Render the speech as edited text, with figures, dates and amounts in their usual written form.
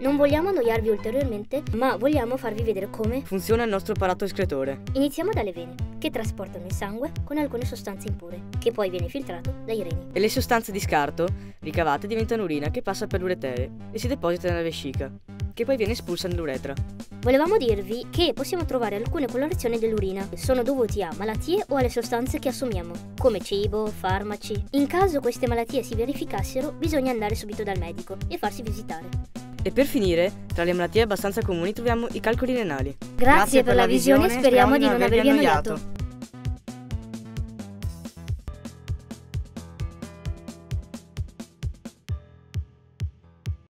Non vogliamo annoiarvi ulteriormente, ma vogliamo farvi vedere come funziona il nostro apparato escretore. Iniziamo dalle vene, che trasportano il sangue con alcune sostanze impure, che poi viene filtrato dai reni. E le sostanze di scarto ricavate diventano urina, che passa per l'uretere e si deposita nella vescica, che poi viene espulsa nell'uretra. Volevamo dirvi che possiamo trovare alcune colorazioni dell'urina, sono dovuti a malattie o alle sostanze che assumiamo, come cibo, farmaci. In caso queste malattie si verificassero, bisogna andare subito dal medico e farsi visitare. E per finire, tra le malattie abbastanza comuni troviamo i calcoli renali. Grazie per la visione, speriamo di non avervi annoiato.